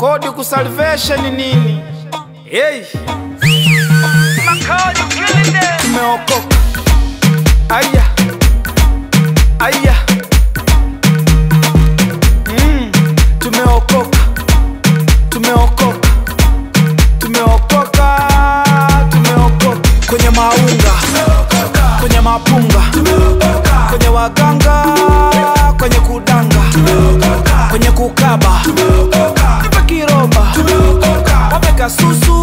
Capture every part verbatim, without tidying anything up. Makodi ku salvation nini? Hey. Makodi killing them. Tumeokoka. Aya. Aya. Mm. Tumeokoka. Tumeokoka. Tumeokoka. Tumeokoka. Kwenye maunga. Kwenye mapunga. Kwenye waganga. Kwenye kudanga. Kwenye kukaba. Susu,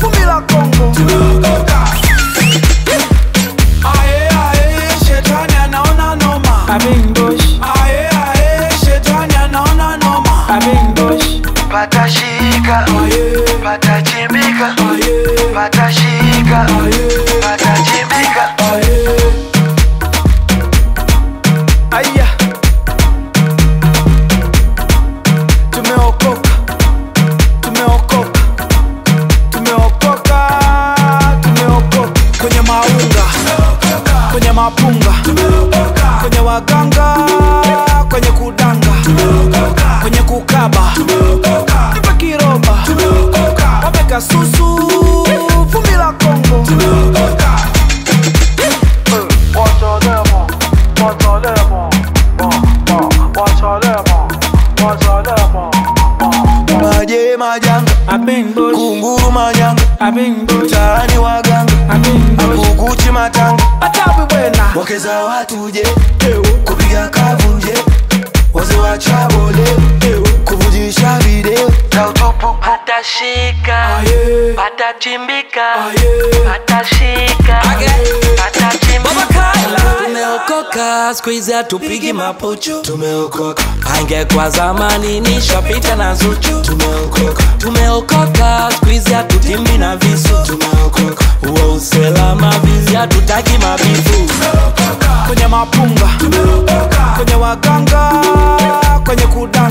fumila Kongo. Tumeokoka. Ae ae, shetani anaona noma. Amindosh. Ae ae, shetani anaona noma. Amindosh. Patashika. Ae. Patachimika. Ae. Patashika. Ae. Patachimika. Ae. Aya. Tumeokoka. Kwenye mapunga, kwenye waganga, kwenye kudanga, kwenye kukaba, kwenye kiroba, wameka susu, fumila Kongo. Maje majanga, kunguru majanga, mtaani waganga, akukuchi matanga. Wakeza watuje, kupiga kavunje, waze wa chabole, kuvujisha video. Na utupu patashika, patachimbika, patashika, patachimbika. Tumeokoka, squeeze tupigi mapuchu. Tumeokoka, hange kwa zamani nishapita na zuchu. Tumeokoka, tumeokoka, squeeze tutimbi na visu. Tumeokoka, uwa usela mavizi ya tutaki mabivu. Kwenye mapunga, kwenye waganga, kwenye kudanga.